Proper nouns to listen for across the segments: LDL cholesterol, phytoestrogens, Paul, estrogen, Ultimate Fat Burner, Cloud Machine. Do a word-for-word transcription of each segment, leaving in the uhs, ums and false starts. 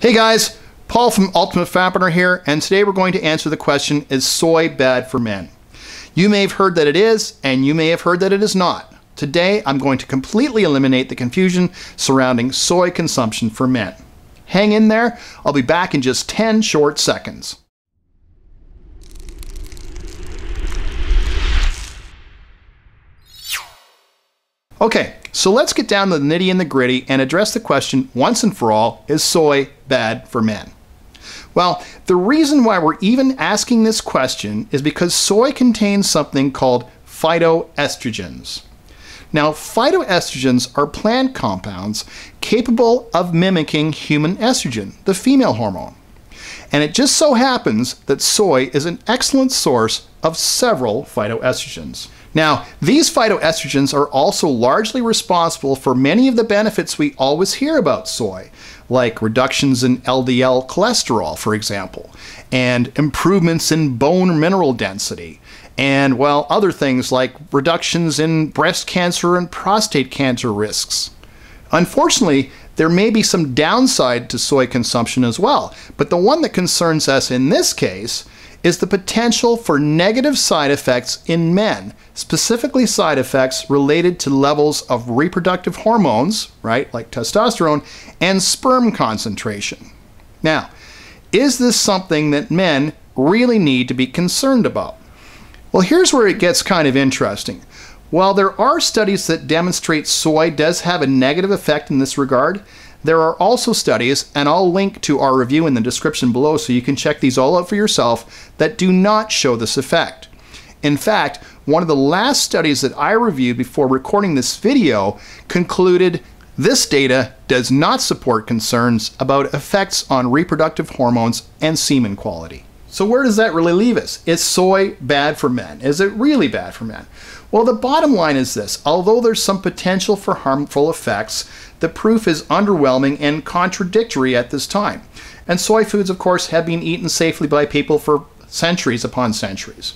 Hey guys, Paul from Ultimate Fat Burner here, and today we're going to answer the question, is soy bad for men? You may have heard that it is, and you may have heard that it is not. Today, I'm going to completely eliminate the confusion surrounding soy consumption for men. Hang in there, I'll be back in just ten short seconds. Okay, so let's get down to the nitty and the gritty and address the question once and for all, is soy bad for men? Well, the reason why we're even asking this question is because soy contains something called phytoestrogens. Now, phytoestrogens are plant compounds capable of mimicking human estrogen, the female hormone. And it just so happens that soy is an excellent source of several phytoestrogens. Now, these phytoestrogens are also largely responsible for many of the benefits we always hear about soy, like reductions in L D L cholesterol, for example, and improvements in bone mineral density, and, well, other things like reductions in breast cancer and prostate cancer risks. Unfortunately, there may be some downside to soy consumption as well, but the one that concerns us in this case is the potential for negative side effects in men, specifically side effects related to levels of reproductive hormones, right, like testosterone, and sperm concentration. Now, is this something that men really need to be concerned about? Well, here's where it gets kind of interesting. While there are studies that demonstrate soy does have a negative effect in this regard, there are also studies, and I'll link to our review in the description below so you can check these all out for yourself, that do not show this effect. In fact, one of the last studies that I reviewed before recording this video concluded this data does not support concerns about effects on reproductive hormones and semen quality. So where does that really leave us? Is soy bad for men? Is it really bad for men? Well, the bottom line is this. Although there's some potential for harmful effects, the proof is underwhelming and contradictory at this time. And soy foods, of course, have been eaten safely by people for centuries upon centuries.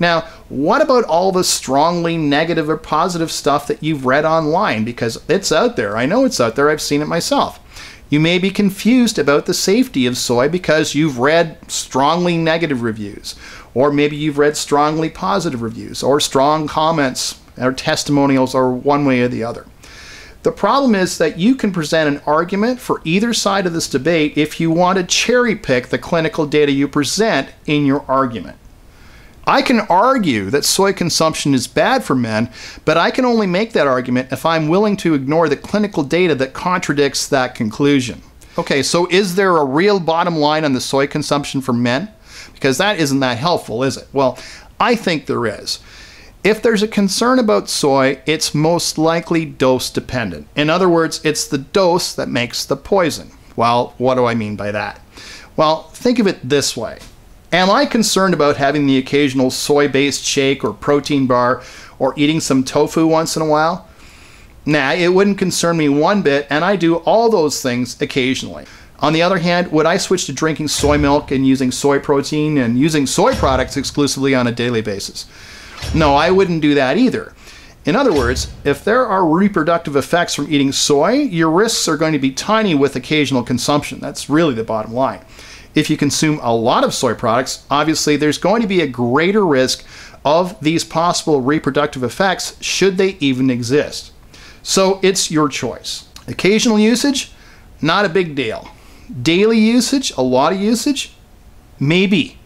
Now, what about all the strongly negative or positive stuff that you've read online? Because it's out there. I know it's out there. I've seen it myself. You may be confused about the safety of soy because you've read strongly negative reviews, or maybe you've read strongly positive reviews, or strong comments, or testimonials, or one way or the other. The problem is that you can present an argument for either side of this debate if you want to cherry pick the clinical data you present in your argument. I can argue that soy consumption is bad for men, but I can only make that argument if I'm willing to ignore the clinical data that contradicts that conclusion. Okay, so is there a real bottom line on the soy consumption for men? Because that isn't that helpful, is it? Well, I think there is. If there's a concern about soy, it's most likely dose dependent. In other words, it's the dose that makes the poison. Well, what do I mean by that? Well, think of it this way. Am I concerned about having the occasional soy-based shake or protein bar or eating some tofu once in a while? Nah, it wouldn't concern me one bit, and I do all those things occasionally. On the other hand, would I switch to drinking soy milk and using soy protein and using soy products exclusively on a daily basis? No, I wouldn't do that either. In other words, if there are reproductive effects from eating soy, your risks are going to be tiny with occasional consumption. That's really the bottom line. If you consume a lot of soy products, obviously there's going to be a greater risk of these possible reproductive effects should they even exist. So it's your choice. Occasional usage, not a big deal. Daily usage, a lot of usage, maybe,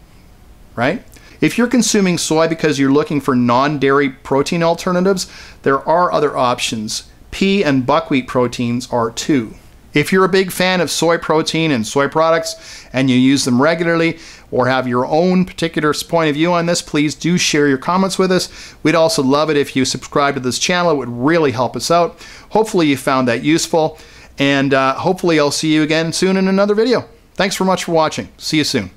right? If you're consuming soy because you're looking for non-dairy protein alternatives, there are other options. Pea and buckwheat proteins are two. If you're a big fan of soy protein and soy products and you use them regularly or have your own particular point of view on this, please do share your comments with us. We'd also love it if you subscribe to this channel. It would really help us out. Hopefully you found that useful, and uh, hopefully I'll see you again soon in another video. Thanks so much for watching. See you soon.